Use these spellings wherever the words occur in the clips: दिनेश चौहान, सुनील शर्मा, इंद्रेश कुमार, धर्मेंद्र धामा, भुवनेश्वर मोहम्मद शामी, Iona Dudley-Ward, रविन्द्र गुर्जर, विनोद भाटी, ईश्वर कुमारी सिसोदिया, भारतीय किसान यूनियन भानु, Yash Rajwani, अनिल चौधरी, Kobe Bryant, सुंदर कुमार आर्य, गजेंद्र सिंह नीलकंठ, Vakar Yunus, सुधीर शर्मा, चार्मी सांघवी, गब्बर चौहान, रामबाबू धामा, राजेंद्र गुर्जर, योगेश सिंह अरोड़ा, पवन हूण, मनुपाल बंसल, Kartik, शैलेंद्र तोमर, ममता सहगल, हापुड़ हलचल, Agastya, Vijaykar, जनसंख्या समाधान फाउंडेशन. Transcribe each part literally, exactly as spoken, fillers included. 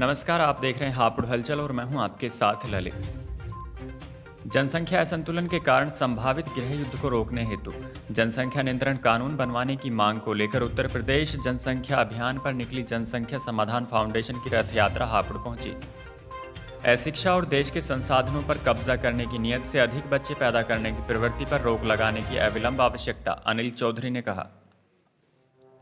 नमस्कार, आप देख रहे हैं हापुड़ हलचल और मैं हूं आपके साथ ललित। जनसंख्या असंतुलन के कारण संभावित गृह युद्ध को रोकने हेतु जनसंख्या नियंत्रण कानून बनवाने की मांग को लेकर उत्तर प्रदेश जनसंख्या अभियान पर निकली जनसंख्या समाधान फाउंडेशन की रथ यात्रा हापुड़ पहुंची। अशिक्षा और देश के संसाधनों पर कब्जा करने की नियत से अधिक बच्चे पैदा करने की प्रवृत्ति पर रोक लगाने की अविलंब आवश्यकता, अनिल चौधरी ने कहा।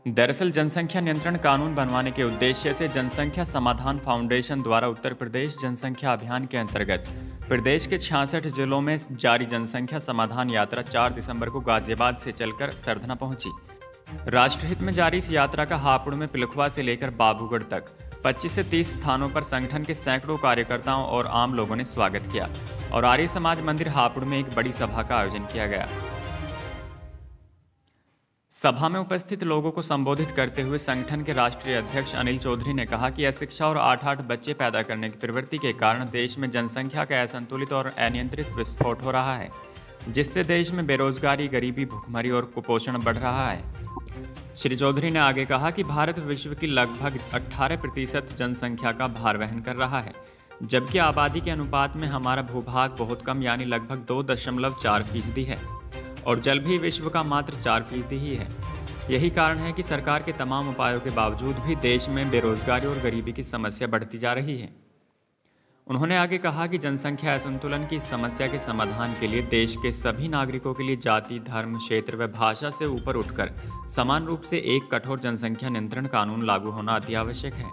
दरअसल जनसंख्या नियंत्रण कानून बनवाने के उद्देश्य से जनसंख्या समाधान फाउंडेशन द्वारा उत्तर प्रदेश जनसंख्या अभियान के अंतर्गत प्रदेश के छियासठ जिलों में जारी जनसंख्या समाधान यात्रा चार दिसंबर को गाजियाबाद से चलकर सरधना पहुंची। राष्ट्रहित में जारी इस यात्रा का हापुड़ में पिलखुआ से लेकर बाबूगढ़ तक पच्चीस से तीस स्थानों पर संगठन के सैकड़ों कार्यकर्ताओं और आम लोगों ने स्वागत किया और आर्य समाज मंदिर हापुड़ में एक बड़ी सभा का आयोजन किया गया। सभा में उपस्थित लोगों को संबोधित करते हुए संगठन के राष्ट्रीय अध्यक्ष अनिल चौधरी ने कहा कि अशिक्षा और आठ आठ बच्चे पैदा करने की प्रवृत्ति के कारण देश में जनसंख्या का असंतुलित और अनियंत्रित विस्फोट हो रहा है, जिससे देश में बेरोजगारी, गरीबी, भुखमरी और कुपोषण बढ़ रहा है। श्री चौधरी ने आगे कहा कि भारत विश्व की लगभग अठारह प्रतिशत जनसंख्या का भार वहन कर रहा है, जबकि आबादी के अनुपात में हमारा भूभाग बहुत कम यानी लगभग दो दशमलव चार फीसदी है और जल भी विश्व का मात्र चार फीसदी ही है। यही कारण है कि सरकार के तमाम उपायों के बावजूद भी देश में बेरोजगारी और गरीबी की समस्या बढ़ती जा रही है। उन्होंने आगे कहा कि जनसंख्या असंतुलन की समस्या के समाधान के लिए देश के सभी नागरिकों के लिए जाति, धर्म, क्षेत्र व भाषा से ऊपर उठकर समान रूप से एक कठोर जनसंख्या नियंत्रण कानून लागू होना अति आवश्यक है।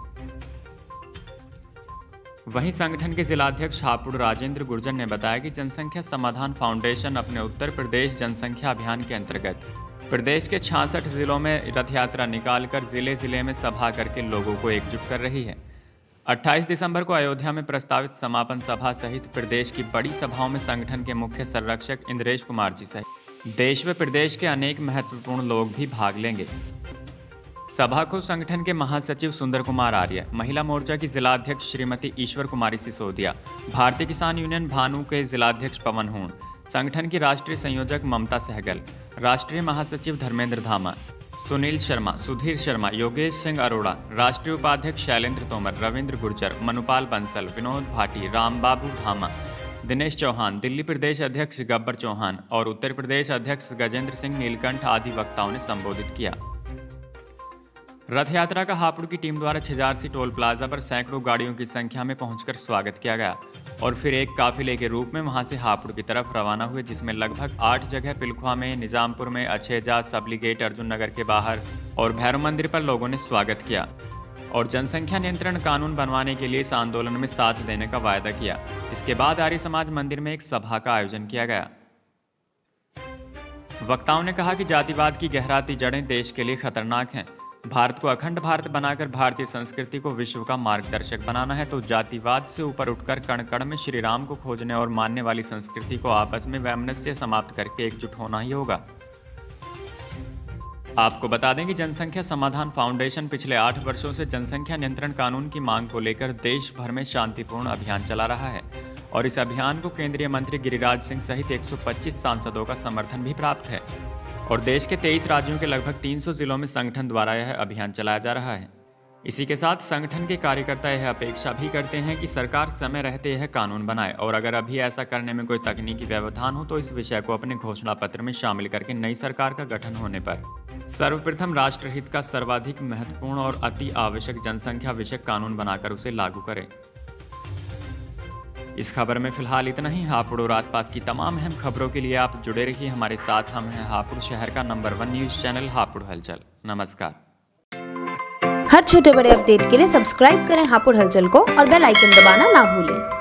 वहीं संगठन के जिलाध्यक्ष हापुड़ राजेंद्र गुर्जर ने बताया कि जनसंख्या समाधान फाउंडेशन अपने उत्तर प्रदेश जनसंख्या अभियान के अंतर्गत प्रदेश के छियासठ जिलों में रथ यात्रा निकालकर जिले जिले में सभा करके लोगों को एकजुट कर रही है। अट्ठाईस दिसंबर को अयोध्या में प्रस्तावित समापन सभा सहित प्रदेश की बड़ी सभाओं में संगठन के मुख्य संरक्षक इंद्रेश कुमार जी सहित देश व प्रदेश के अनेक महत्वपूर्ण लोग भी भाग लेंगे। सभा को संगठन के महासचिव सुंदर कुमार आर्य, महिला मोर्चा की जिलाध्यक्ष श्रीमती ईश्वर कुमारी सिसोदिया, भारतीय किसान यूनियन भानु के जिलाध्यक्ष पवन हूण, संगठन की राष्ट्रीय संयोजक ममता सहगल, राष्ट्रीय महासचिव धर्मेंद्र धामा, सुनील शर्मा, सुधीर शर्मा, योगेश सिंह अरोड़ा, राष्ट्रीय उपाध्यक्ष शैलेंद्र तोमर, रविन्द्र गुर्जर, मनुपाल बंसल, विनोद भाटी, रामबाबू धामा, दिनेश चौहान, दिल्ली प्रदेश अध्यक्ष गब्बर चौहान और उत्तर प्रदेश अध्यक्ष गजेंद्र सिंह नीलकंठ आदि वक्ताओं ने संबोधित किया। रथ यात्रा का हापुड़ की टीम द्वारा छिजारसी टोल प्लाजा पर सैकड़ों गाड़ियों की संख्या में पहुंचकर स्वागत किया गया और फिर एक काफिले के रूप में वहां से हापुड़ की तरफ रवाना हुए, जिसमें लगभग आठ जगह पिलखुआ में, निजामपुर में, अछेजा, सबली गेट, अर्जुन नगर के बाहर और भैरव मंदिर पर लोगों ने स्वागत किया और जनसंख्या नियंत्रण कानून बनवाने के लिए इस आंदोलन में साथ देने का वायदा किया। इसके बाद आर्य समाज मंदिर में एक सभा का आयोजन किया गया। वक्ताओं ने कहा कि जातिवाद की गहराती जड़ें देश के लिए खतरनाक हैं। भारत को अखंड भारत बनाकर भारतीय संस्कृति को विश्व का मार्गदर्शक बनाना है, तो जातिवाद से ऊपर उठकर कण कण में श्री राम को खोजने और मानने वाली संस्कृति को आपस में वैमनस्य समाप्त करके एकजुट होना ही होगा। आपको बता दें कि जनसंख्या समाधान फाउंडेशन पिछले आठ वर्षों से जनसंख्या नियंत्रण कानून की मांग को लेकर देश भर में शांतिपूर्ण अभियान चला रहा है और इस अभियान को केंद्रीय मंत्री गिरिराज सिंह सहित एक सौ पच्चीस सांसदों का समर्थन भी प्राप्त है और देश के तेईस राज्यों के लगभग तीन सौ जिलों में संगठन द्वारा यह अभियान चलाया जा रहा है। इसी के साथ संगठन के कार्यकर्ता यह अपेक्षा भी करते हैं कि सरकार समय रहते यह कानून बनाए और अगर अभी ऐसा करने में कोई तकनीकी व्यवधान हो तो इस विषय को अपने घोषणा पत्र में शामिल करके नई सरकार का गठन होने पर सर्वप्रथम राष्ट्रहित का सर्वाधिक महत्वपूर्ण और अति आवश्यक जनसंख्या विषयक कानून बनाकर उसे लागू करें। इस खबर में फिलहाल इतना ही। हापुड़ और आसपास की तमाम अहम खबरों के लिए आप जुड़े रहिए हमारे साथ। हम हैं हापुड़ शहर का number one news channel हापुड़ हलचल। नमस्कार। हर छोटे बड़े अपडेट के लिए सब्सक्राइब करें हापुड़ हलचल को और बेल आइकन दबाना ना भूलें।